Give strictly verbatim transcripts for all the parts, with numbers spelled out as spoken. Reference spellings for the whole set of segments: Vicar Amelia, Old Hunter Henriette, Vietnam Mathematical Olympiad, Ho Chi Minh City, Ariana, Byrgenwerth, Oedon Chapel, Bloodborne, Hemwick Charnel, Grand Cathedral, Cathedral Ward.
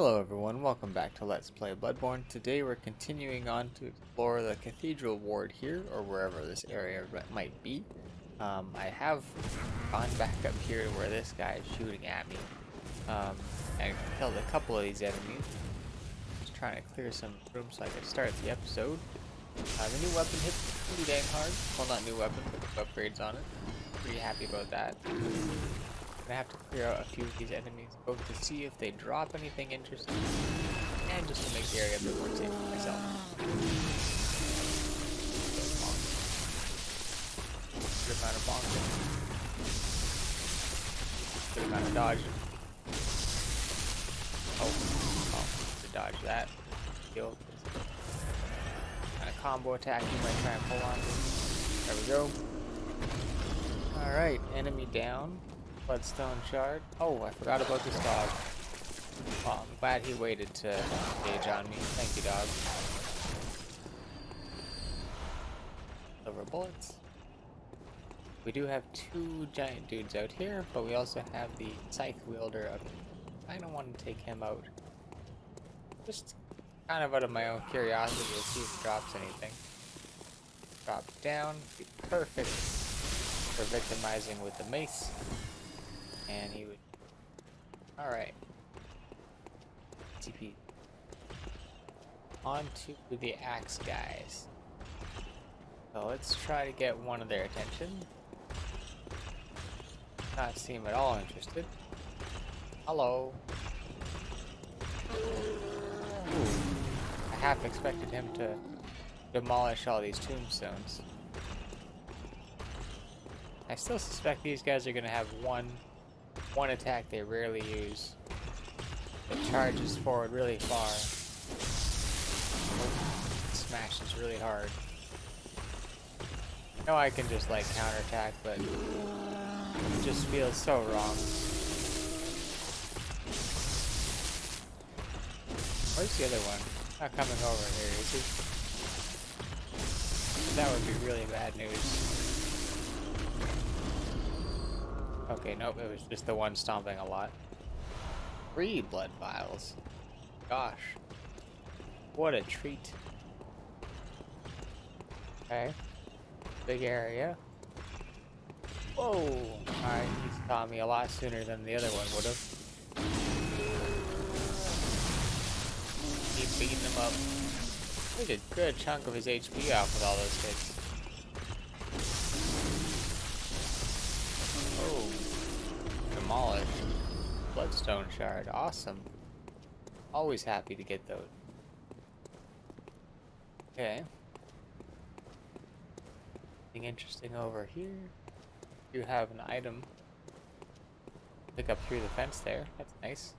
Hello everyone, welcome back to Let's Play Bloodborne. Today we're continuing on to explore the Cathedral Ward here, or wherever this area might be. Um, I have gone back up here where this guy is shooting at me. Um, I killed a couple of these enemies. Just trying to clear some room so I can start the episode. Uh, the new weapon hits pretty dang hard. Well, not new weapon, but upgrades on it. Pretty happy about that. I have to clear out a few of these enemies, both to see if they drop anything interesting, and just to make the area a bit more safe for myself. Good amount of bonking. Good amount of dodging. Oh, oh, to dodge that. Kill. Kind of combo attack you might try and pull on. There we go. Alright, enemy down. Bloodstone shard. Oh, I forgot about this dog. Well, I'm glad he waited to engage on me. Thank you, dog. Silver bullets. We do have two giant dudes out here, but we also have the scythe wielder up. I don't want to take him out. Just kind of out of my own curiosity to see if he drops anything. Drop down. Be perfect for victimizing with the mace. And he would. Alright. T P. On to the axe guys. So let's try to get one of their attention. Not seem at all interested. Hello. Ooh. I half expected him to demolish all these tombstones. I still suspect these guys are going to have one. One attack they rarely use. It charges forward really far. Smashes really hard. No, I can just like counterattack, but it just feels so wrong. Where's the other one? Not coming over here, is he? That would be really bad news. Okay, nope, it was just the one stomping a lot. Three blood vials. Gosh. What a treat. Okay. Big area. Whoa! Alright, he saw me a lot sooner than the other one would have. Keep beating him up. We did a good chunk of his H P off with all those hits. Demolished. Bloodstone shard. Awesome. Always happy to get those. Okay. Anything interesting over here? You have an item. Pick up through the fence there. That's nice.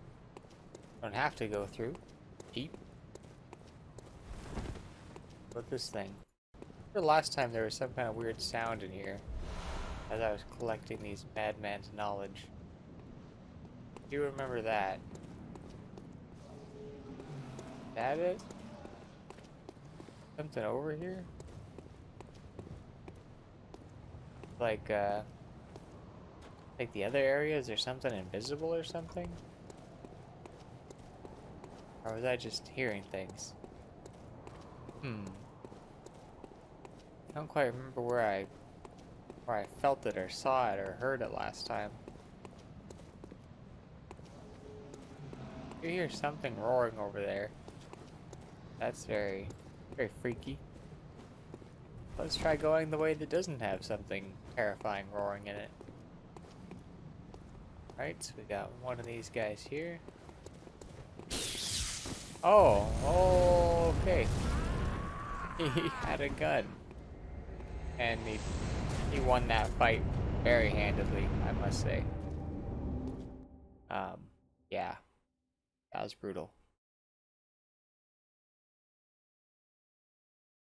Don't have to go through. Peep. What this thing? The last time there was some kind of weird sound in here as I was collecting these madman's knowledge. Do you remember that? Is that it? Something over here? Like, uh... like the other areas, there's something invisible or something? Or was I just hearing things? Hmm. I don't quite remember where I... where I felt it or saw it or heard it last time. You hear something roaring over there. That's very, very freaky. Let's try going the way that doesn't have something terrifying roaring in it. Alright, so we got one of these guys here. Oh, oh okay. He had a gun. And he, he won that fight very handedly, I must say. Um, yeah. That was brutal.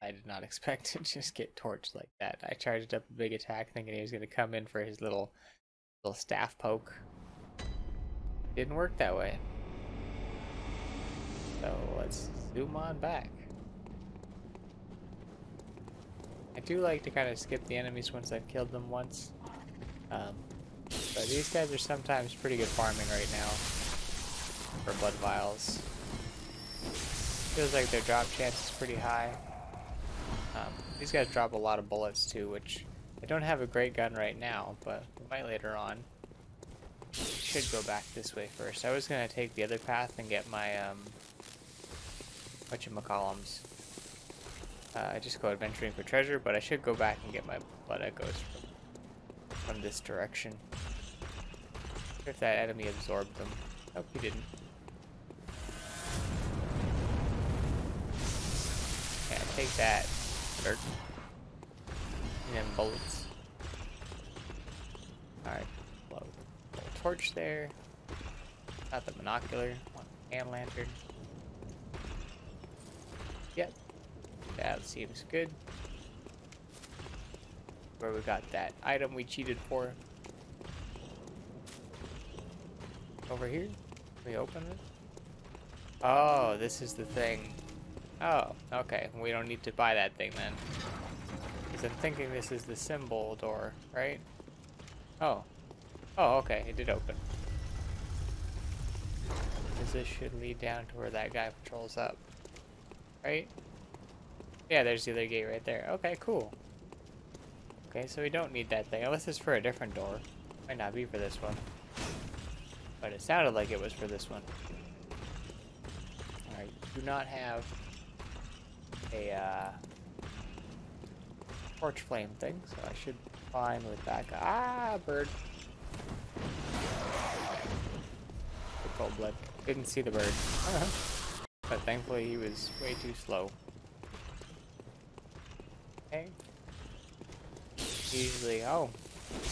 I did not expect to just get torched like that. I charged up a big attack thinking he was going to come in for his little little staff poke. Didn't work that way. So let's zoom on back. I do like to kind of skip the enemies once I've killed them once. Um, but these guys are sometimes pretty good farming right now. for blood vials. Feels like their drop chance is pretty high. Um, these guys drop a lot of bullets too, which I don't have a great gun right now, but we might later on. Should go back this way first. I was gonna take the other path and get my um, whatchamacallums. Uh, I just go adventuring for treasure, but I should go back and get my blood echoes from, from this direction. If that enemy absorbed them. Nope, he didn't. Yeah, take that, dirt. And then bullets. Alright, blow a torch there. Not the binocular, one hand lantern. Yep, that seems good. Where we got that item we cheated for. Over here? We open it? Oh, this is the thing. Oh, okay. We don't need to buy that thing then. Because I'm thinking this is the symbol door, right? Oh. Oh, okay. It did open. Because this should lead down to where that guy patrols up. Right? Yeah, there's the other gate right there. Okay, cool. Okay, so we don't need that thing. Unless it's for a different door. Might not be for this one. But it sounded like it was for this one. Alright, do not have a uh, torch flame thing, so I should climb with that guy. Ah, bird. Good cold blood. Didn't see the bird. But thankfully he was way too slow. Okay. Usually, oh.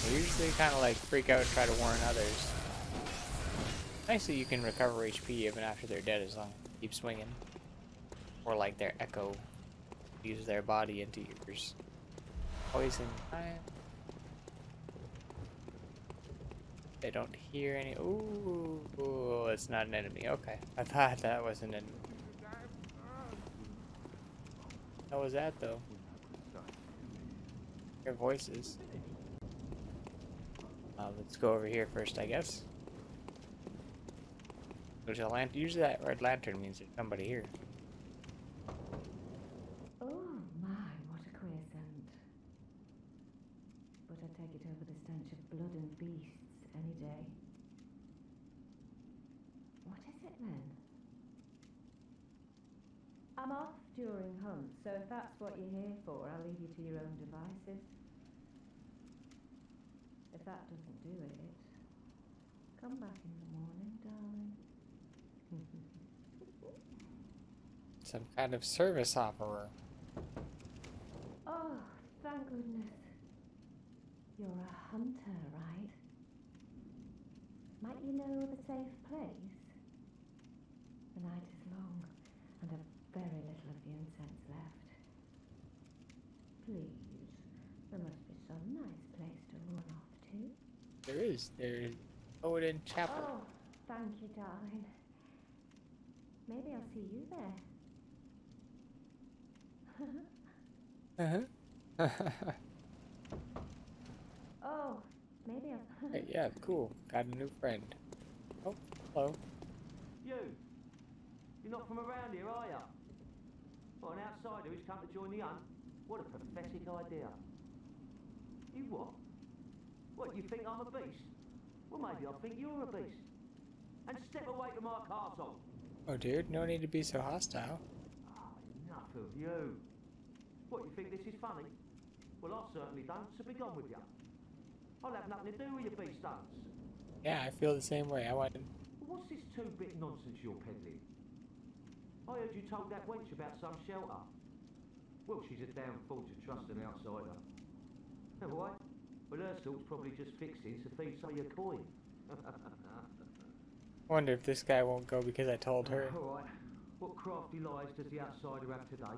I usually kind of like freak out and try to warn others. Nice that you can recover H P even after they're dead as long as you keep swinging. Or like their echo. Use their body into yours. Poison. They don't hear any. Ooh, ooh, it's not an enemy. Okay. I thought that was an enemy. What was that though? Your voices. Uh, let's go over here first, I guess. There's a lantern. Usually that red lantern means there's somebody here. Oh my, what a queer scent. But I take it over the stench of blood and beasts any day. What is it then? I'm off during hunts, so if that's what you're here for, I'll leave you to your own devices. If that doesn't do it, come back in the morning, darling. Some kind of service offerer. Oh, thank goodness. You're a hunter, right? Might you know of a safe place? The night is long, and I've very little of the incense left. Please, there must be some nice place to run off to. There is. There's Oedon Chapel. Oh, thank you, darling. Maybe I'll see you there. uh-huh. Oh, maybe I'll... Hey, yeah, cool. Got a new friend. Oh, hello. You! You're not from around here, are you? Well, an outsider who's come to join the hunt? What a pathetic idea. You what? What, you think I'm a beast? Well, maybe I think you're a beast. And step away from my castle. Oh, dude, no need to be so hostile. Oh, enough of you. What, you think this is funny? Well, I certainly don't, so be gone with you. I'll have nothing to do with your beast stunts. Yeah, I feel the same way. I want to... What's this two-bit nonsense you're peddling? I heard you told that wench about some shelter. Well, she's a damn fool to trust an outsider. And why? Well, her salt's probably just fixing to feed some of your coin. I wonder if this guy won't go because I told her. Alright, what crafty lies does the outsider have today?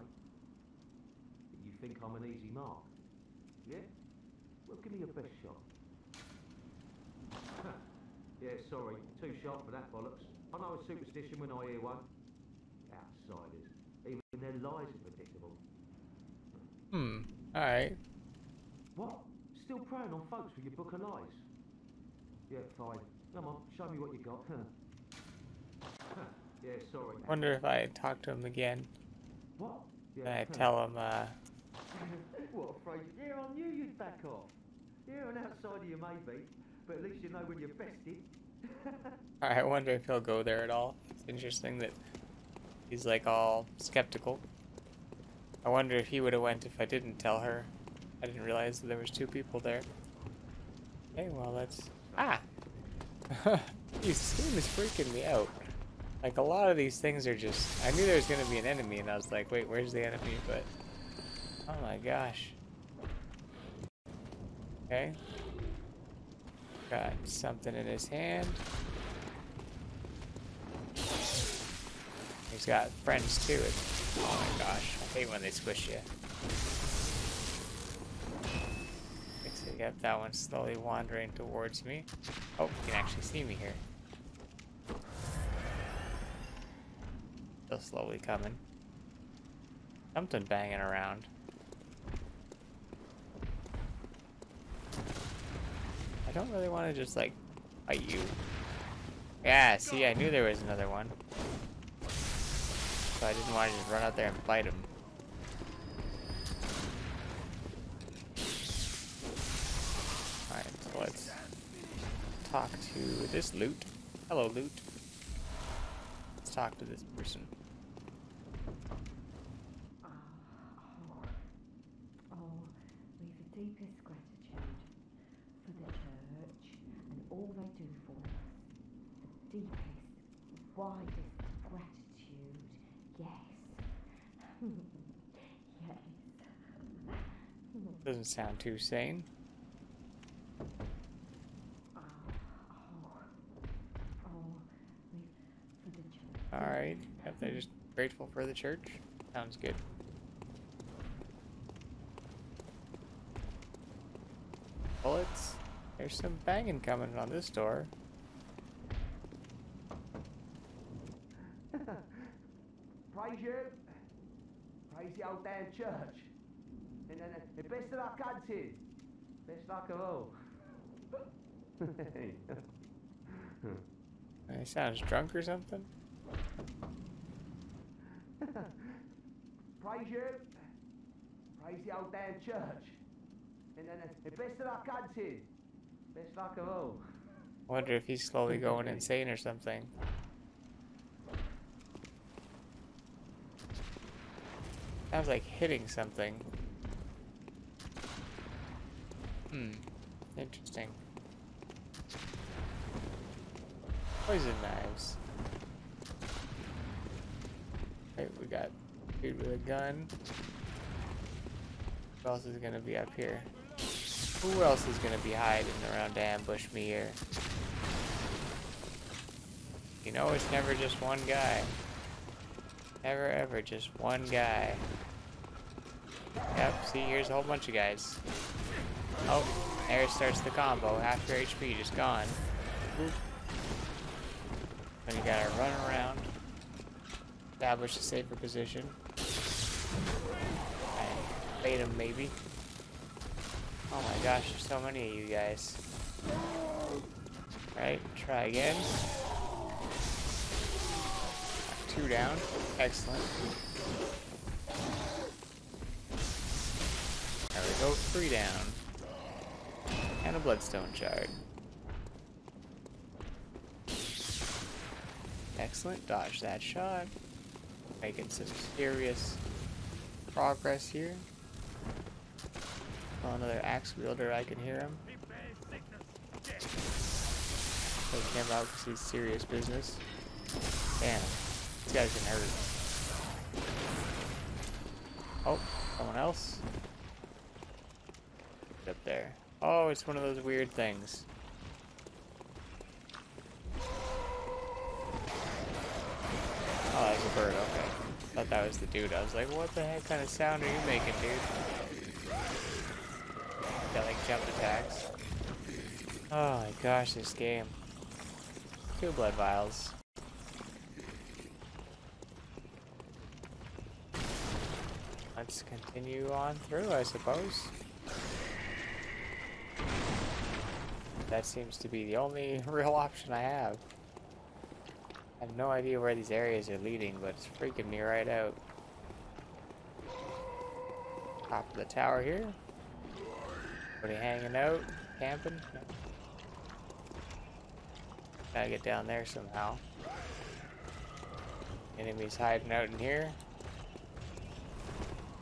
You think I'm an easy mark? Yeah? Well, give me your best shot. Yeah, sorry, too sharp for that bollocks. I know a superstition when I hear one. Outsiders, even their lies are predictable. Hmm, alright. What? Still preying on folks with your book of lies? Yeah, fine. Come on, show me what you got. Yeah, sorry. Wonder if I talk to him again. What? Yeah, and I tell him, uh... what, Fraser? Yeah, I knew you'd back off. Yeah, and outside of you maybe, but at least you know when you're bested. Alright, I wonder if he'll go there at all. It's interesting that he's like all skeptical. I wonder if he would have went if I didn't tell her. I didn't realize that there was two people there. Okay, well that's... Ah! This game is freaking me out. Like a lot of these things are just... I knew there was going to be an enemy and I was like, wait, where's the enemy? But... Oh my gosh. Okay. Got something in his hand. He's got friends too. It's, oh my gosh. I hate when they squish you. Yep, that one's slowly wandering towards me. Oh, you can actually see me here. Still slowly coming. Something banging around. I don't really want to just like fight you. Yeah, see, I knew there was another one. So I didn't want to just run out there and fight him. Let's talk to this loot. Hello, loot. Let's talk to this person. Oh, oh, we've the deepest gratitude for the church and all they do for us. The deepest, widest gratitude. Yes. Yes. Doesn't sound too sane. Alright, if they're just grateful for the church, sounds good. Bullets. There's some banging coming on this door. Praise you. Praise the old damn church. And then the best of our country. Best luck of all. He sounds drunk or something. Praise you. Praise the old damn church. And then the best of our country. Best luck of all. Wonder if he's slowly going insane or something. Sounds like hitting something. Hmm. Interesting. Poison knives. Alright, we got dude with a gun. Who else is gonna be up here? Who else is gonna be hiding around to ambush me here? You know, it's never just one guy. Never ever just one guy. Yep, see, here's a whole bunch of guys. Oh, there starts the combo. Half your H P just gone. Oop. And you gotta run around. Establish a safer position. And bait him, maybe. Oh my gosh, there's so many of you guys. Alright, try again. Two down. Excellent. There we go, three down. And a bloodstone shard. Excellent, dodge that shot. Making some serious progress here. Oh, another axe wielder, I can hear him. Taking him out because he's serious business. Damn, these guys can hurt. Oh, someone else. Up there. Oh, it's one of those weird things. Oh, that was a bird, okay. Thought that was the dude. I was like, what the heck kind of sound are you making, dude? Got like jump attacks. Oh my gosh, this game. Two blood vials. Let's continue on through, I suppose. That seems to be the only real option I have. I have no idea where these areas are leading, but it's freaking me right out. Top of the tower here. Pretty hanging out, camping. Gotta get down there somehow. Enemies hiding out in here.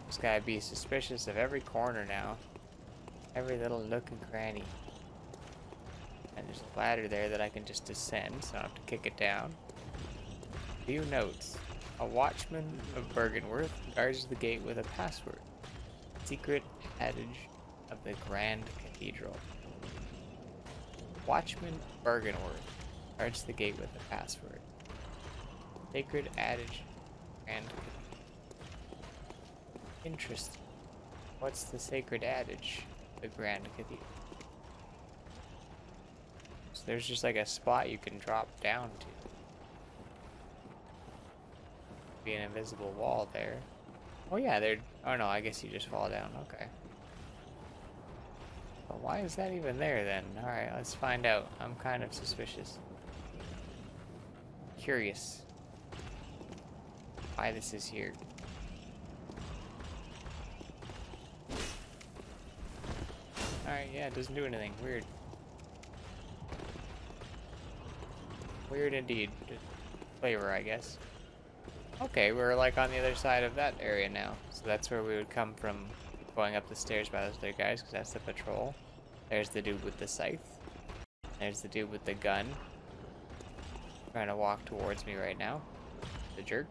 This guy be suspicious of every corner now. Every little nook and cranny. And there's a ladder there that I can just descend, so I don't have to kick it down. Few notes. A watchman of Byrgenwerth guards the gate with a password. Secret adage of the Grand Cathedral. Watchman of Byrgenwerth guards the gate with a password. Sacred adage and interesting. What's the sacred adage? The Grand Cathedral. So there's just like a spot you can drop down to. Be an invisible wall there. Oh yeah, there. Oh no, I guess you just fall down. Okay. But why is that even there then? All right, let's find out. I'm kind of suspicious. Curious. Why this is here. Alright, yeah, it doesn't do anything. Weird. Weird indeed. Just flavor, I guess. Okay, we're like on the other side of that area now. So that's where we would come from going up the stairs by those other guys, because that's the patrol. There's the dude with the scythe. There's the dude with the gun. Trying to walk towards me right now. The jerk.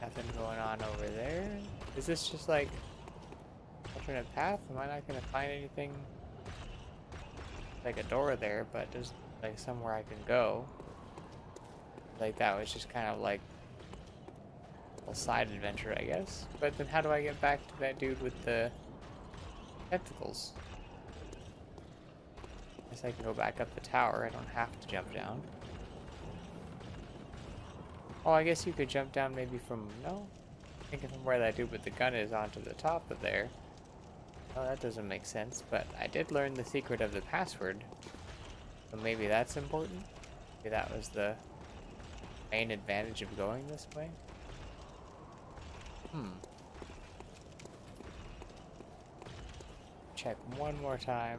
Nothing going on over there. Is this just like alternate path? Am I not gonna find anything? Like a door there, but just like somewhere I can go. Like that was just kind of like a little side adventure, I guess. But then how do I get back to that dude with the tentacles? I guess I can go back up the tower. I don't have to jump down. Oh, I guess you could jump down maybe from, no? I'm thinking from where that dude with the gun is onto the top of there. Oh, that doesn't make sense, but I did learn the secret of the password. So maybe that's important? Maybe that was the main advantage of going this way? Hmm. Check one more time.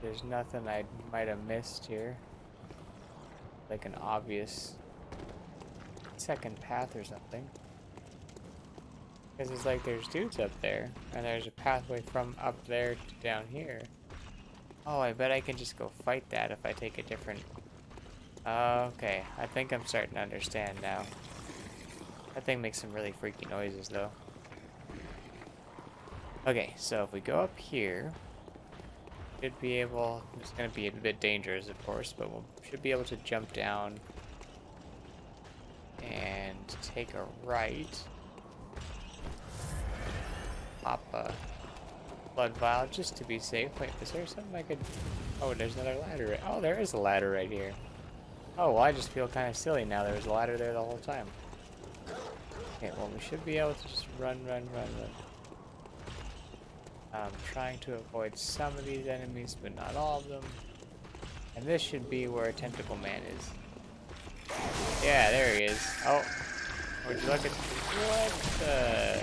There's nothing I might have missed here. Like an obvious second path or something. Because it's like there's dudes up there, and there's a pathway from up there to down here. Oh, I bet I can just go fight that if I take a different... Uh, okay, I think I'm starting to understand now. That thing makes some really freaky noises, though. Okay, so if we go up here... Should be able, it's going to be a bit dangerous, of course, but we should be able to jump down and take a right. Pop a blood vial just to be safe. Wait, is there something I could... Oh, there's another ladder. Right... Oh, there is a ladder right here. Oh, well, I just feel kind of silly now. There was a ladder there the whole time. Okay, well, we should be able to just run, run, run, run. I'm trying to avoid some of these enemies, but not all of them. And this should be where Tentacle Man is. Yeah, there he is. Oh, would you look at what the?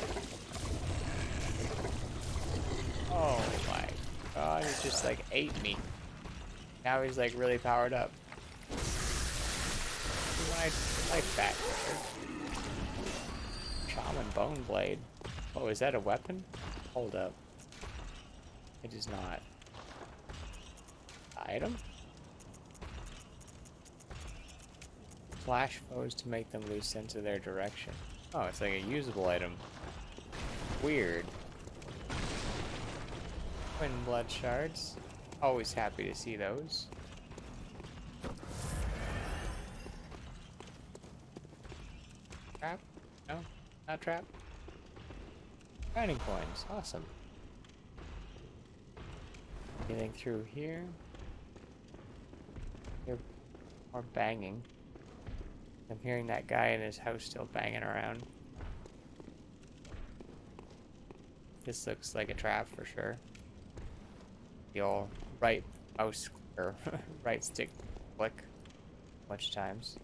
Oh my God! He just like ate me. Now he's like really powered up. My life back. Shaman Bone Blade. Oh, is that a weapon? Hold up. It is not. Item? Flash foes to make them lose sense of their direction. Oh, it's like a usable item. Weird. Twin blood shards. Always happy to see those. Trap? No, not trap. Grinding coins. Awesome. Anything through here? They're more banging. I'm hearing that guy in his house still banging around. This looks like a trap for sure. The old right Oh, square. Right stick click. A bunch of times.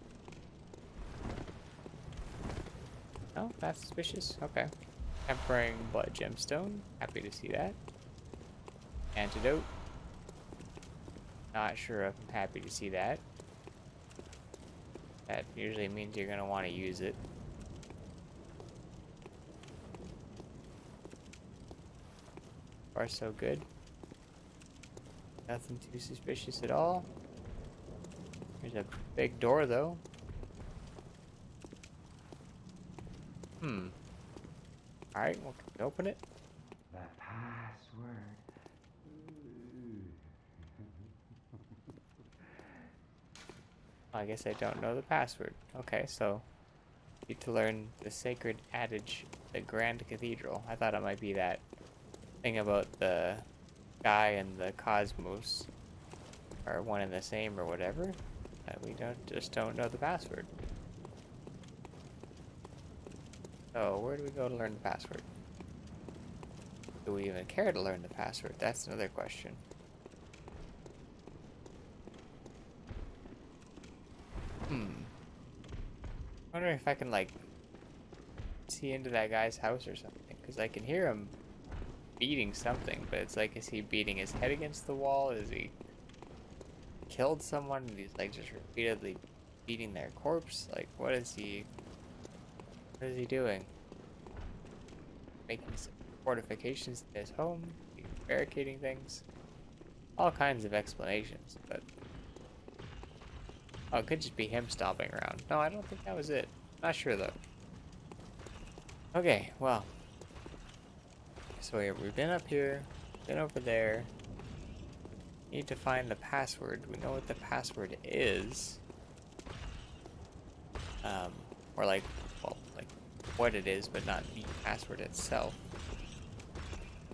Oh, that's suspicious. Okay. Tempering blood gemstone. Happy to see that. Antidote. Not sure if I'm happy to see that. That usually means you're going to want to use it. So far, so good. Nothing too suspicious at all. There's a big door, though. Hmm. Alright, well, can we open it? The password. I guess I don't know the password. Okay, so need to learn the sacred adage, the Grand Cathedral. I thought it might be that thing about the sky and the cosmos are one and the same or whatever. But we don't just don't know the password. So where do we go to learn the password? Do we even care to learn the password? That's another question. I wonder if I can, like, see into that guy's house or something, because I can hear him beating something, but it's like, is he beating his head against the wall? Is he killed someone and he's, like, just repeatedly beating their corpse? Like, what is he, what is he doing? Making some fortifications to his home, barricading things, all kinds of explanations, but... Oh, it could just be him stomping around. No, I don't think that was it. Not sure, though. Okay, well. So we've been up here, been over there. Need to find the password. We know what the password is. Um, or like, well, like what it is, but not the password itself.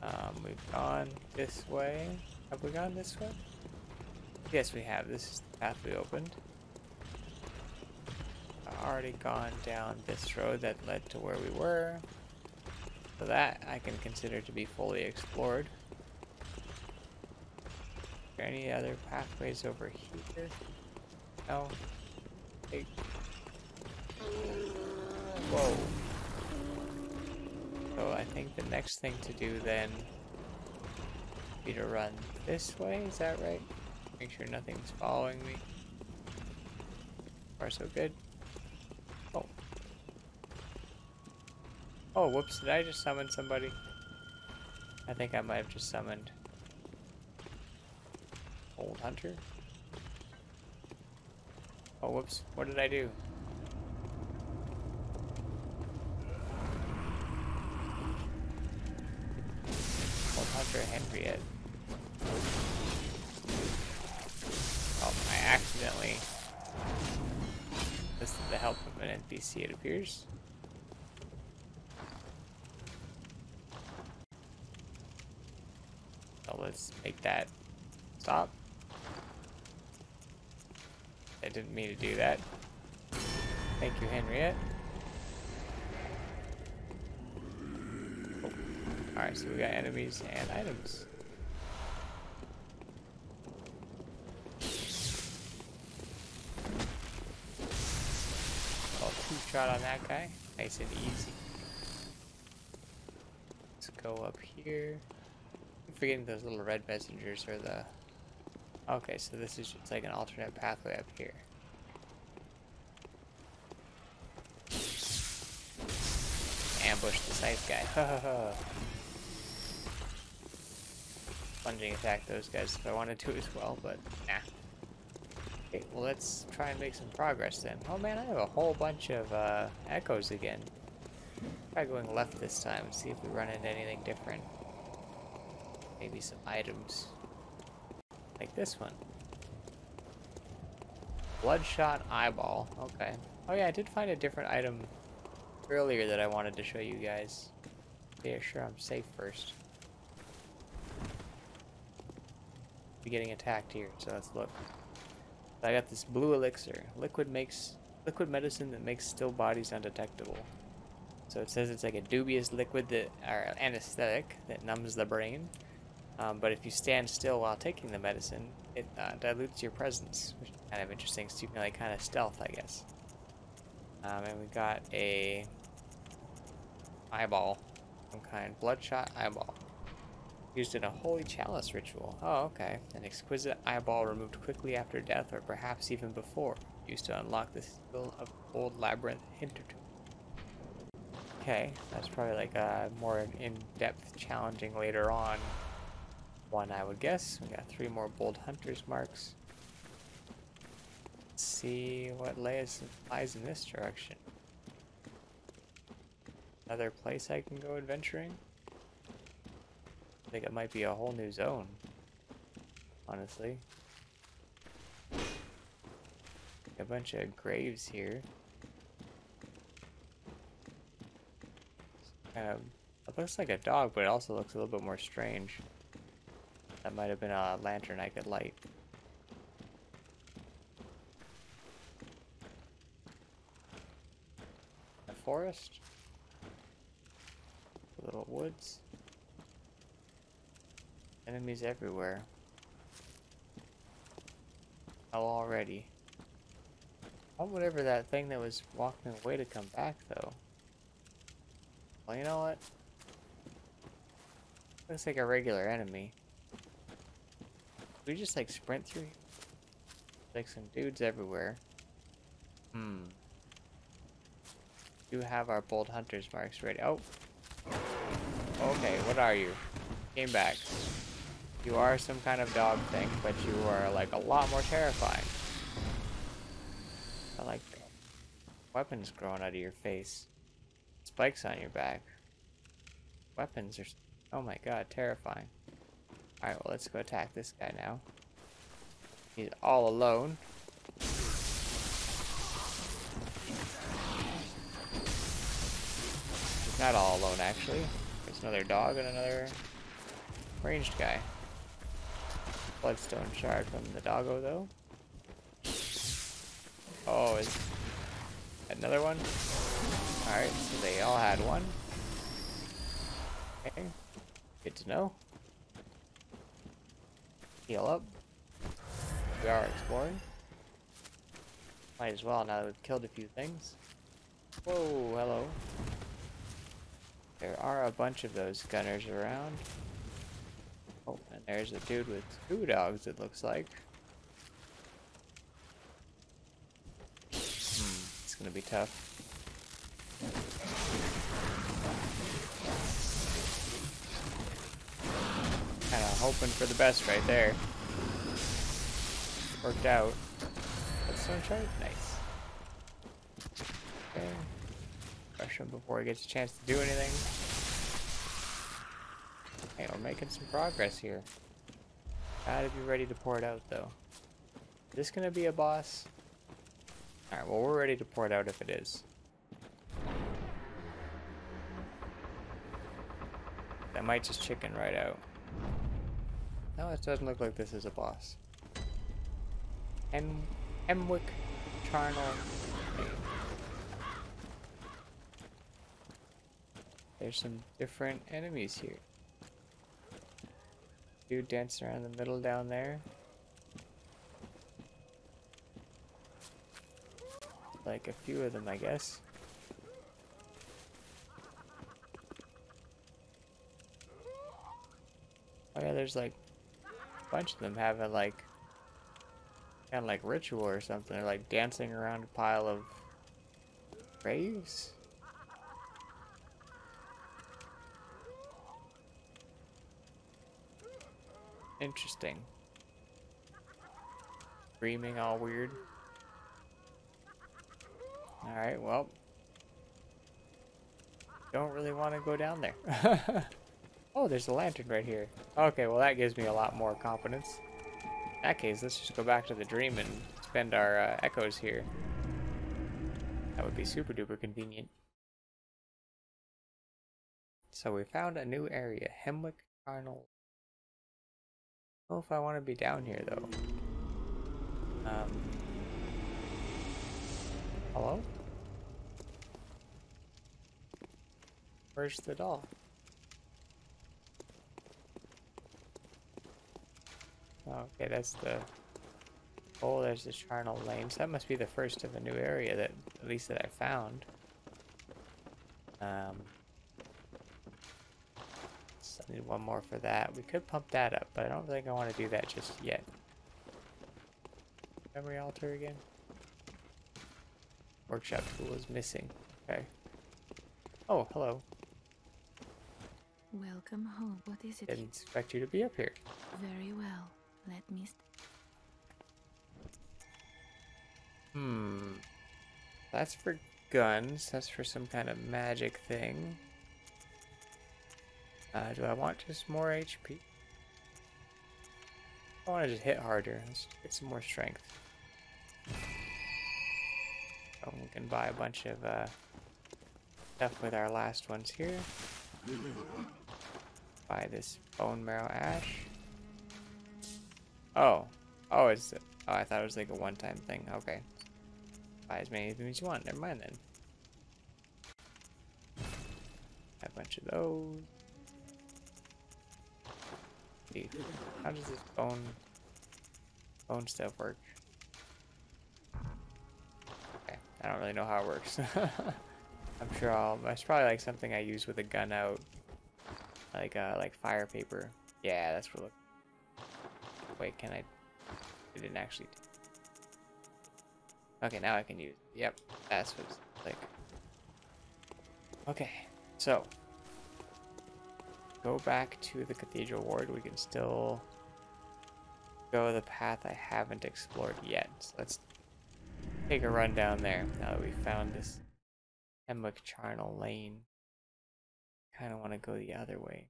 Um, we've gone this way. Have we gone this way? Yes, we have. This is the path we opened. Already gone down this road that led to where we were, so that I can consider to be fully explored. Are there any other pathways over here? No. Hey. Whoa. So I think the next thing to do then would be to run this way, is that right? Make sure nothing's following me. So far, so good. Oh, whoops, did I just summon somebody? I think I might have just summoned Old Hunter. Oh, whoops, what did I do? Old Hunter Henriette. Oh, I accidentally listed the help of an N P C, it appears. Let's make that stop. I didn't mean to do that. Thank you, Henriette. Oh. Alright, so we got enemies and items. Well, two shot on that guy. Nice and easy. Let's go up here. I'm forgetting those little red messengers are the... Okay, so this is just like an alternate pathway up here. Ambush the scythe guy. Plunging attack those guys if I wanted to as well, but nah. Okay, well let's try and make some progress then. Oh man, I have a whole bunch of uh, echoes again. Try going left this time and see if we run into anything different. Maybe some items, like this one. Bloodshot eyeball, okay. Oh yeah, I did find a different item earlier that I wanted to show you guys. Yeah, sure, I'm safe first. We're getting attacked here, so let's look. So I got this blue elixir. Liquid makes liquid medicine that makes still bodies undetectable. So it says it's like a dubious liquid that, or anesthetic that numbs the brain. Um, but if you stand still while taking the medicine, it uh, dilutes your presence, which is kind of interesting, so you can like kind of stealth, I guess. Um, and we got a eyeball, some kind, bloodshot eyeball, used in a holy chalice ritual. Oh, okay. An exquisite eyeball removed quickly after death, or perhaps even before, used to unlock the seal of old labyrinth hinterton. Okay, that's probably like a more in-depth, challenging later on one, I would guess. We got three more bold hunter's marks. Let's see what lays lies in this direction. Another place I can go adventuring. I think it might be a whole new zone, honestly. A bunch of graves here. Kind of, it looks like a dog, but it also looks a little bit more strange. That might have been a lantern I could light. A forest. Little woods. Enemies everywhere. Oh, already. I want whatever that thing that was walking away to come back, though. Well, you know what? Looks like a regular enemy. We just like sprint through. Like some dudes everywhere. Hmm. We do have our bold hunter's marks ready. Oh. Okay, what are you? Came back. You are some kind of dog thing, but you are like a lot more terrifying. I like the weapons growing out of your face. Spikes on your back. Weapons are, oh my god, terrifying. All right, well, let's go attack this guy now. He's all alone. He's not all alone, actually. There's another dog and another ranged guy. Bloodstone shard from the doggo, though. Oh, is another one? Alright, so they all had one. Okay, good to know. Heal up. We are exploring. Might as well now that we've killed a few things. Whoa, hello. There are a bunch of those gunners around. Oh, and there's a dude with two dogs, it looks like. Hmm, it's gonna be tough. Kind of hoping for the best right there. Worked out. That's so charged. Nice. Okay. Rush him before he gets a chance to do anything. Hey, okay, we're making some progress here. Gotta be ready to pour it out, though. Is this gonna be a boss? Alright, well, we're ready to pour it out if it is. I might just chicken right out. No, it doesn't look like this is a boss. Hem Hemwick Charnel. There's some different enemies here. Dude dancing around the middle down there. Like a few of them, I guess. Oh yeah, there's like a bunch of them having like kind of like ritual or something. They're like dancing around a pile of graves. Interesting. Screaming all weird. Alright, well. Don't really want to go down there. Oh, there's a lantern right here. Okay, well that gives me a lot more confidence. In that case, let's just go back to the dream and spend our uh, echoes here. That would be super duper convenient. So we found a new area, Hemwick Charnel. I don't know if I want to be down here though. Um, hello? Where's the doll? Okay, that's the... Oh, there's the Charnel Lane. So that must be the first of the new area that, at least that I found. Um... So I need one more for that. We could pump that up, but I don't think I want to do that just yet. Memory altar again? Workshop tool is missing. Okay. Oh, hello. Welcome home. What is it? Didn't expect you to be up here. Very well. Let me... St hmm. That's for guns. That's for some kind of magic thing. Uh, do I want just more H P? I want to just hit harder. Let's get some more strength. Oh, we can buy a bunch of uh, stuff with our last ones here. Buy this bone marrow ash. Oh. Oh, it's... Oh, I thought it was like a one-time thing. Okay. Buy as many of them as you want. Never mind then. Buy a bunch of those. See. How does this bone... bone stuff work? Okay. I don't really know how it works. I'm sure I'll... It's probably like something I use with a gun out. Like, uh, like fire paper. Yeah, that's what... Wait, can I... I didn't actually... Okay, now I can use... Yep, that's what it's like. Okay, so... Go back to the Cathedral Ward. We can still... go the path I haven't explored yet. So let's take a run down there, now that we found this... Hemwick Charnel Lane. Kind of want to go the other way.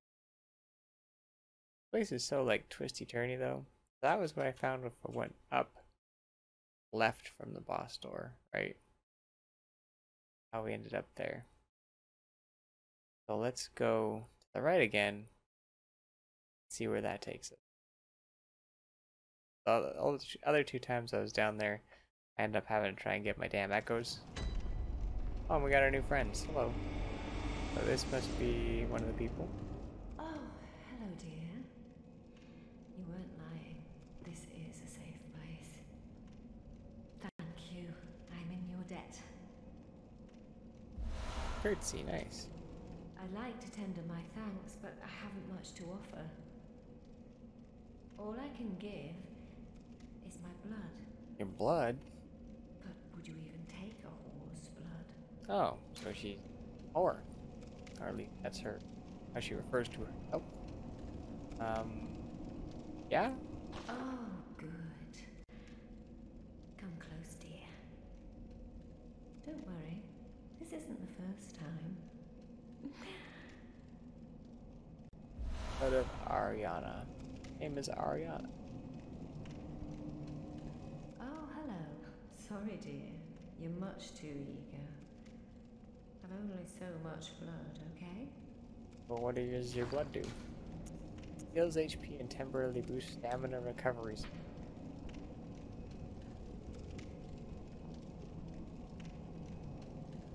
This place is so like twisty-turny though. That was what I found if I went up left from the boss door, right? How we ended up there. So let's go to the right again. See where that takes us. The other two times I was down there, I ended up having to try and get my damn echoes. Oh, and we got our new friends. Hello. So this must be one of the people. Oh, hello, dear. You weren't lying. This is a safe place. Thank you. I'm in your debt. Curtsy, nice. I'd like to tender my thanks, but I haven't much to offer. All I can give is my blood. Your blood? But would you even take a horse's blood? Oh, so she's a whore. Or at least that's her, how she refers to her. Oh. Um. Yeah? Oh, good. Come close, dear. Don't worry. This isn't the first time. Out of Ariana. Name is Ariana. Oh, hello. Sorry, dear. You're much too eager. Only so much blood, okay? Well, what does your blood do? Heals H P and temporarily boosts stamina recoveries.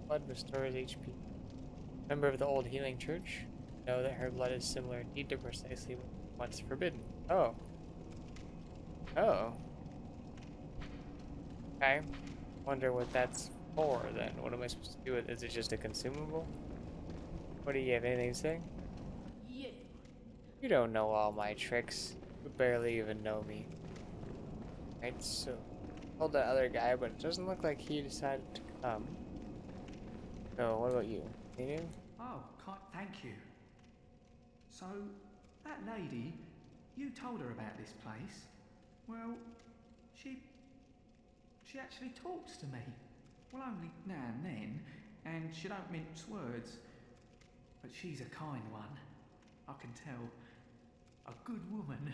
Blood restores H P. Member of the Old Healing Church? Know that her blood is similar indeed to precisely what's forbidden. Oh. Oh. Okay. Wonder what that's... Or then, what am I supposed to do with it? Is it just a consumable? What do you have? Anything to say? Yeah. You don't know all my tricks. You barely even know me. Right, so I told that other guy, but it doesn't look like he decided to come. So, what about you? You knew? Oh, thank you. So, that lady, you told her about this place. Well, she... She actually talks to me. Well, only now and then, and she don't mince words, but she's a kind one. I can tell. A good woman.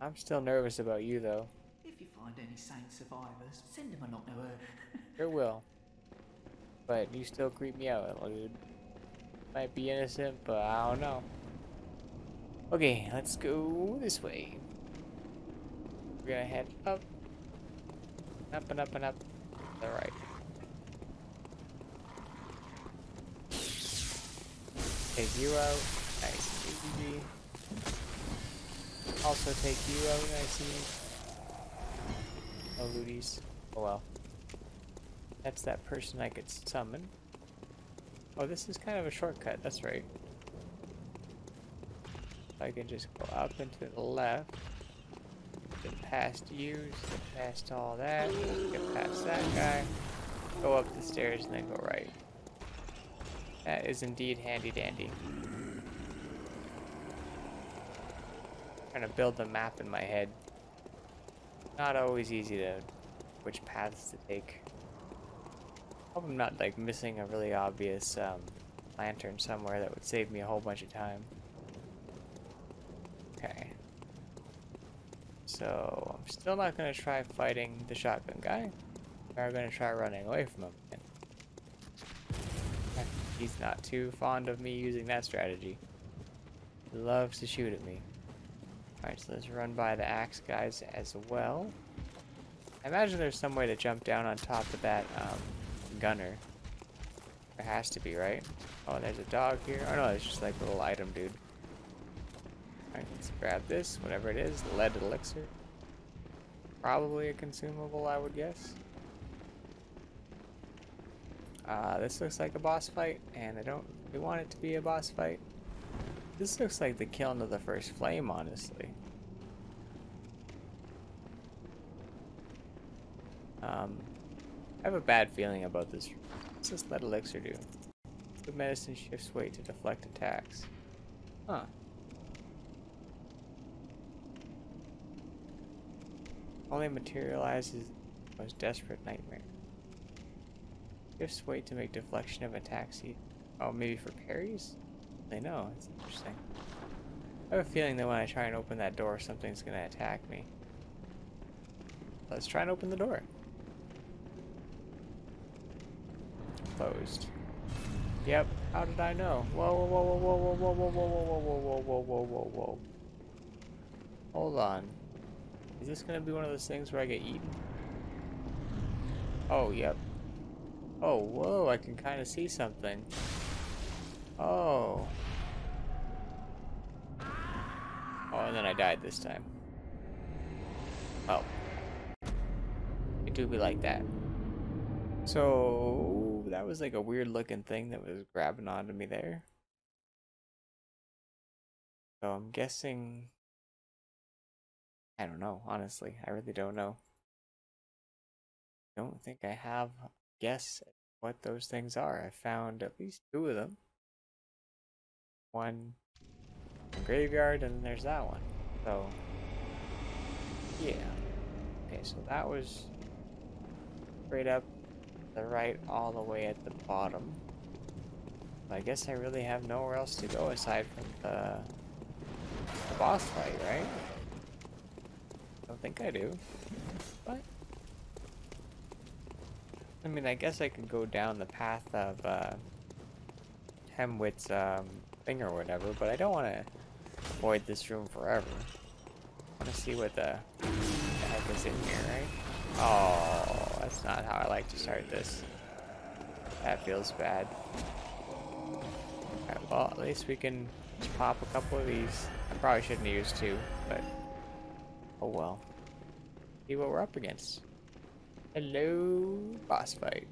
I'm still nervous about you, though. If you find any sane survivors, send them along to her. Sure will. But you still creep me out, little dude. Might be innocent, but I don't know. Okay, let's go this way. We're gonna head up. Up and up and up. All right. Take you out. Nice. Easy. also take you out, I see. Oh, looties. Oh well. That's that person I could summon. Oh, this is kind of a shortcut, that's right. I can just go up and to the left. Get past you, get past all that, get past that guy. Go up the stairs and then go right. That is indeed handy dandy. I'm trying to build the map in my head. Not always easy to which paths to take. Hope I'm not like missing a really obvious um, lantern somewhere that would save me a whole bunch of time. Okay. So I'm still not gonna try fighting the shotgun guy. We're gonna try running away from him. He's not too fond of me using that strategy. He loves to shoot at me. Alright, so let's run by the axe guys as well. I imagine there's some way to jump down on top of that um, gunner. There has to be, right? Oh, there's a dog here. Oh no, it's just like a little item, dude. Alright, let's grab this, whatever it is. Lead elixir. Probably a consumable, I would guess. Uh, this looks like a boss fight, and I don't really want it to be a boss fight. This looks like the kiln of the first flame, honestly. Um, I have a bad feeling about this. What's this lead elixir do? The medicine shifts weight to deflect attacks. Huh. Only materializes the most desperate nightmare. Shifts weight to make deflection of attacks. Oh, maybe for parries? I know, it's interesting. I have a feeling that when I try and open that door, something's gonna attack me. Let's try and open the door. Closed. Yep, how did I know? Whoa, whoa, whoa, whoa, whoa, whoa, whoa, whoa, whoa, whoa, whoa, whoa, whoa, whoa. Hold on. Is this gonna be one of those things where I get eaten? Oh, yep. Oh, whoa, I can kind of see something. Oh. Oh, and then I died this time. Oh. It do be like that. So, that was like a weird looking thing that was grabbing onto me there. So I'm guessing... I don't know, honestly. I really don't know. I don't think I have... guess what those things are. I found at least two of them. One in the graveyard, and then there's that one. So, yeah. Okay, so that was straight up the right all the way at the bottom. But I guess I really have nowhere else to go aside from the, the boss fight, right? I don't think I do. But... I mean, I guess I could go down the path of uh, Hemwick's um, thing or whatever, but I don't want to avoid this room forever. I want to see what the, the heck is in here, right? Oh, that's not how I like to start this. That feels bad. Alright, well, at least we can just pop a couple of these. I probably shouldn't have used two, but oh well. See what we're up against. Hello, boss fight.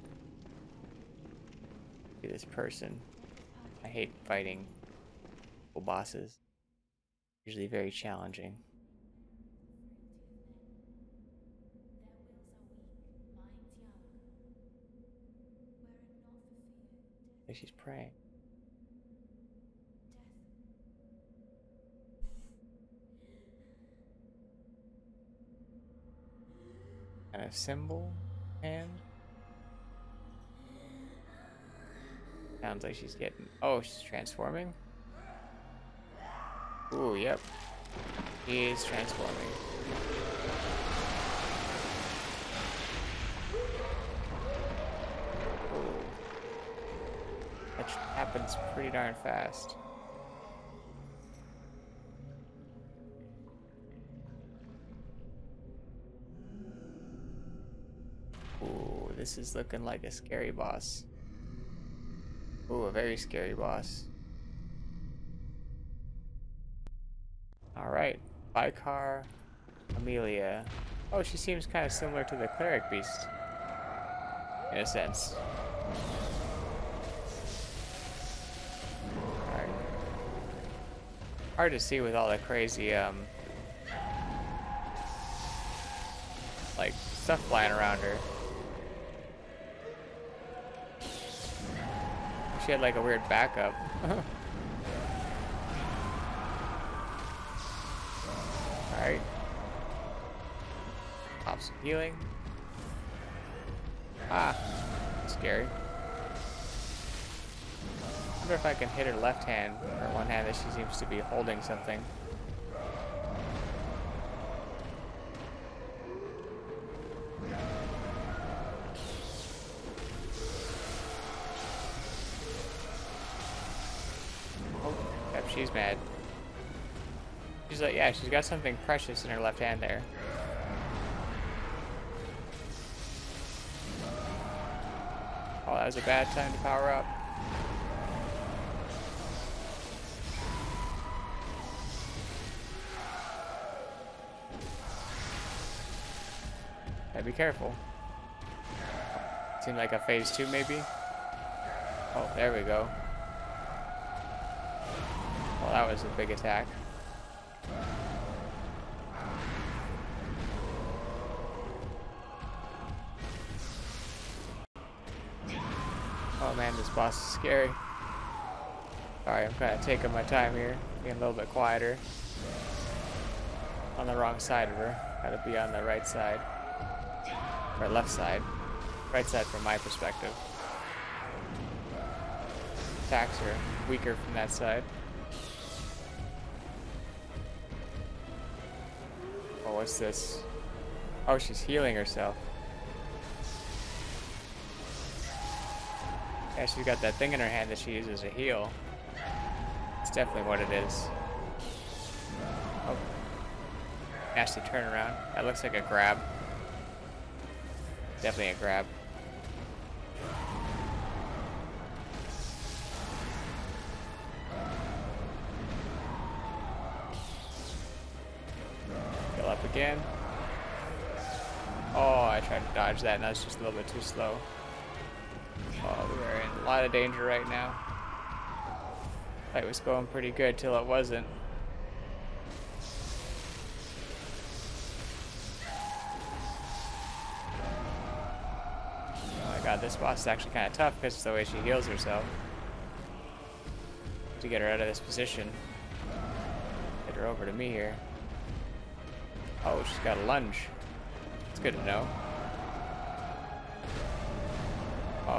Look at this person. I hate fighting little bosses. Usually very challenging. Like she's praying. And a symbol, and sounds like she's getting. Oh, she's transforming. Ooh, yep, he is transforming. Ooh. That happens pretty darn fast. This is looking like a scary boss. Ooh, a very scary boss. Alright, Vicar Amelia. Oh, she seems kind of similar to the cleric beast. In a sense. Hard, hard to see with all the crazy, um... like, stuff flying around her. She had, like, a weird backup. Alright. Pop some healing. Ah, scary. I wonder if I can hit her left hand, or one hand that she seems to be holding something. Oh, yep, she's mad. She's like, yeah, she's got something precious in her left hand there. Oh, that was a bad time to power up. Gotta be careful. Seemed like a phase two, maybe. Oh, there we go. Well, that was a big attack. Oh man, this boss is scary. Alright, I'm kind of taking my time here. Being a little bit quieter. On the wrong side of her. Gotta be on the right side. Or left side. Right side from my perspective. Attacks are weaker from that side. Oh, what's this? Oh, she's healing herself. Yeah, she's got that thing in her hand that she uses to heal. It's definitely what it is. Oh. Nasty turnaround. That looks like a grab. Definitely a grab. Heal up again. Oh, I tried to dodge that and I was just a little bit too slow. Oh, we are in a lot of danger right now. Fight was going pretty good till it wasn't. Oh my god, this boss is actually kind of tough because it's the way she heals herself. To get her out of this position. Get her over to me here. Oh, she's got a lunge. It's good to know.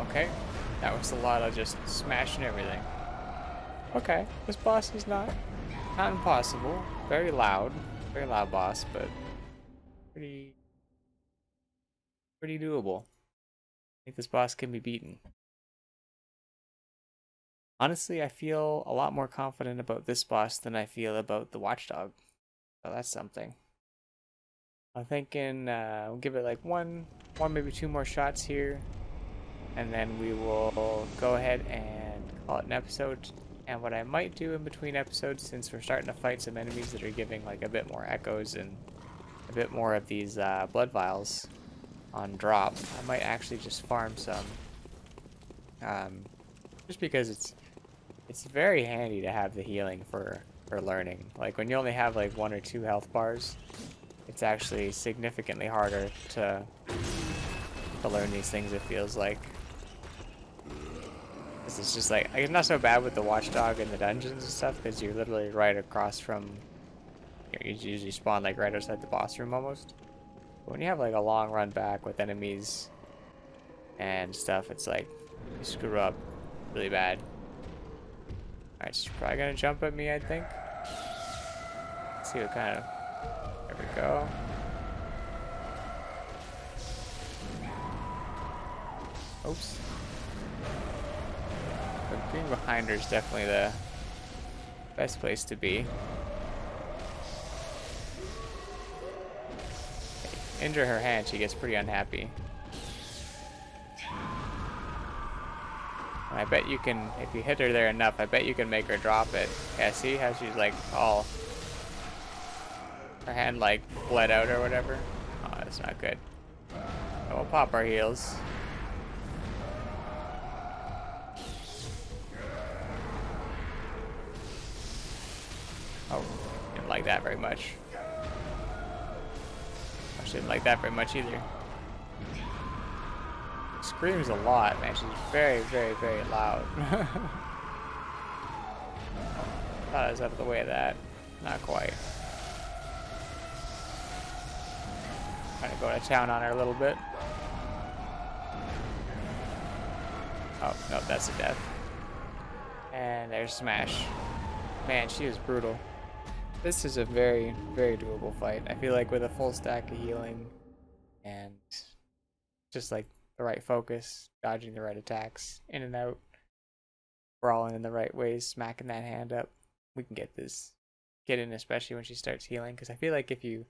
Okay, that was a lot of just smashing everything. Okay, this boss is not, not impossible. Very loud, very loud boss, but pretty, pretty doable. I think this boss can be beaten. Honestly, I feel a lot more confident about this boss than I feel about the Watchdog. So that's something. I'm thinking uh, we'll give it like one, one maybe two more shots here. And then we will go ahead and call it an episode. And what I might do in between episodes, since we're starting to fight some enemies that are giving like a bit more echoes and a bit more of these uh, blood vials on drop, I might actually just farm some. Um, just because it's it's very handy to have the healing for, for learning. Like when you only have like one or two health bars, it's actually significantly harder to, to learn these things, it feels like. This is just like, it's not so bad with the Watchdog and the dungeons and stuff because you're literally right across from, you know, you usually spawn like right outside the boss room almost. But when you have like a long run back with enemies and stuff, it's like you screw up really bad. Alright, she's probably gonna jump at me, I think. Let's see what kind of, there we go. Oops. But being behind her is definitely the best place to be. Okay. Injure her hand, she gets pretty unhappy. And I bet you can, if you hit her there enough, I bet you can make her drop it. Yeah, see how she's like all Her hand like bled out or whatever. Oh, that's not good. Oh, we'll pop our heels. Oh, didn't like that very much. Actually, didn't like that very much either. Screams a lot, man. She's very, very, very loud. Thought I was out of the way of that. Not quite. Trying to go to town on her a little bit. Oh, no, that's a death. And there's Smash. Man, she is brutal. This is a very, very doable fight. I feel like with a full stack of healing and just like the right focus, dodging the right attacks, in and out, brawling in the right ways, smacking that hand up, we can get this. Get in, especially when she starts healing, because I feel like if you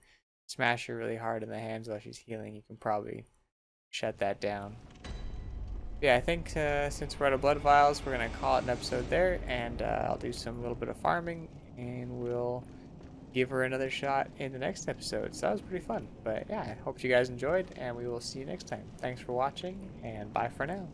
smash her really hard in the hands while she's healing, you can probably shut that down. Yeah, I think uh, since we're out of blood vials, we're going to call it an episode there, and uh, I'll do some little bit of farming, and we'll give her another shot in the next episode. So that was pretty fun, but yeah, I hope you guys enjoyed, and we will see you next time. Thanks for watching, and bye for now.